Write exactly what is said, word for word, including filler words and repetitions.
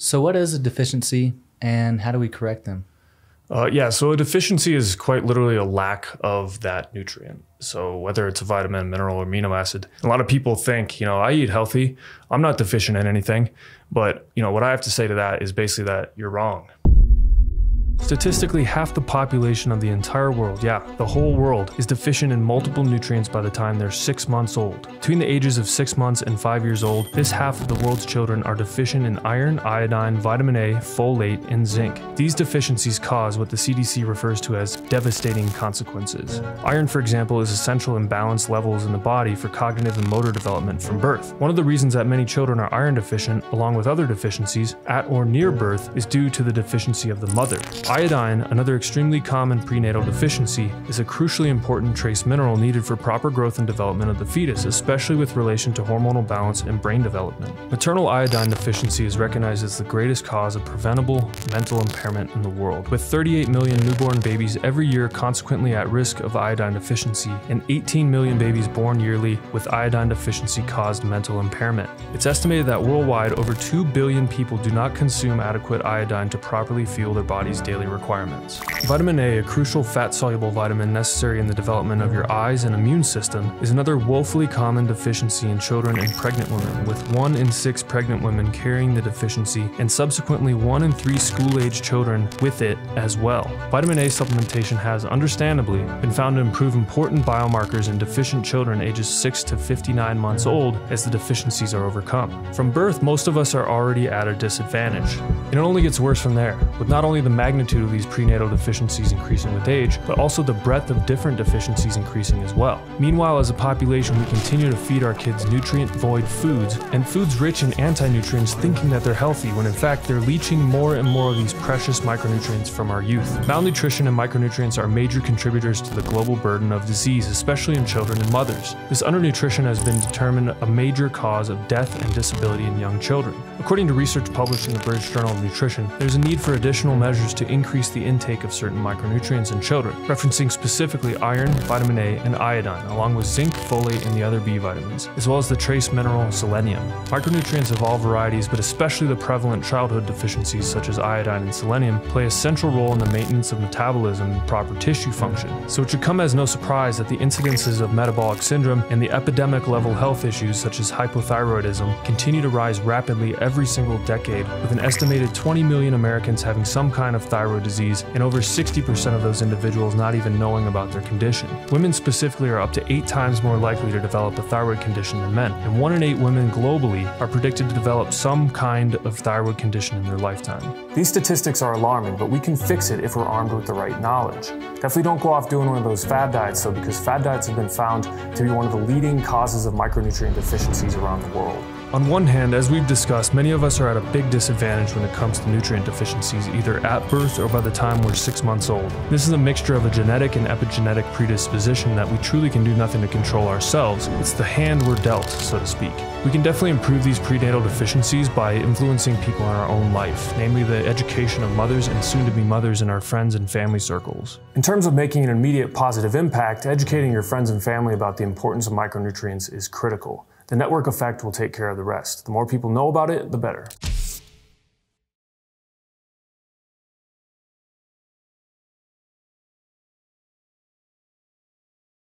So what is a deficiency and how do we correct them? Uh, yeah, so a deficiency is quite literally a lack of that nutrient. So whether it's a vitamin, mineral, or amino acid, a lot of people think, you know, I eat healthy, I'm not deficient in anything. But, you know, what I have to say to that is basically that you're wrong. Statistically, half the population of the entire world, yeah, the whole world, is deficient in multiple nutrients by the time they're six months old. Between the ages of six months and five years old, this half of the world's children are deficient in iron, iodine, vitamin A, folate, and zinc. These deficiencies cause what the C D C refers to as devastating consequences. Iron, for example, is essential in balanced levels in the body for cognitive and motor development from birth. One of the reasons that many children are iron deficient, along with other deficiencies, at or near birth, is due to the deficiency of the mother. Iodine, another extremely common prenatal deficiency, is a crucially important trace mineral needed for proper growth and development of the fetus, especially with relation to hormonal balance and brain development. Maternal iodine deficiency is recognized as the greatest cause of preventable mental impairment in the world, with thirty-eight million newborn babies every year consequently at risk of iodine deficiency, and eighteen million babies born yearly with iodine deficiency-caused mental impairment. It's estimated that worldwide, over two billion people do not consume adequate iodine to properly fuel their body's daily requirements. Vitamin A, a crucial fat-soluble vitamin necessary in the development of your eyes and immune system, is another woefully common deficiency in children and pregnant women, with one in six pregnant women carrying the deficiency and subsequently one in three school-aged children with it as well. Vitamin A supplementation has, understandably, been found to improve important biomarkers in deficient children ages six to fifty-nine months old as the deficiencies are overcome. From birth, most of us are already at a disadvantage, and it only gets worse from there, with not only the magnitude of these prenatal deficiencies increasing with age, but also the breadth of different deficiencies increasing as well. Meanwhile, as a population, we continue to feed our kids nutrient-void foods, and foods rich in anti-nutrients, thinking that they're healthy, when in fact they're leaching more and more of these precious micronutrients from our youth. Malnutrition and micronutrients are major contributors to the global burden of disease, especially in children and mothers. This undernutrition has been determined a major cause of death and disability in young children. According to research published in the British Journal of Nutrition, there's a need for additional measures to increase the intake of certain micronutrients in children, referencing specifically iron, vitamin A, and iodine, along with zinc, folate, and the other B vitamins, as well as the trace mineral selenium. Micronutrients of all varieties, but especially the prevalent childhood deficiencies such as iodine and selenium, play a central role in the maintenance of metabolism and proper tissue function. So it should come as no surprise that the incidences of metabolic syndrome and the epidemic-level health issues such as hypothyroidism continue to rise rapidly every single decade, with an estimated twenty million Americans having some kind of thyroid disease, and over sixty percent of those individuals not even knowing about their condition. Women specifically are up to eight times more likely to develop a thyroid condition than men, and one in eight women globally are predicted to develop some kind of thyroid condition in their lifetime. These statistics are alarming, but we can fix it if we're armed with the right knowledge. Definitely don't go off doing one of those fad diets, though, because fad diets have been found to be one of the leading causes of micronutrient deficiencies around the world. On one hand, as we've discussed, many of us are at a big disadvantage when it comes to nutrient deficiencies, either at birth or by the time we're six months old. This is a mixture of a genetic and epigenetic predisposition that we truly can do nothing to control ourselves. It's the hand we're dealt, so to speak. We can definitely improve these prenatal deficiencies by influencing people in our own life, namely the education of mothers and soon-to-be mothers in our friends and family circles. In terms of making an immediate positive impact, educating your friends and family about the importance of micronutrients is critical. The network effect will take care of the rest. The more people know about it, the better.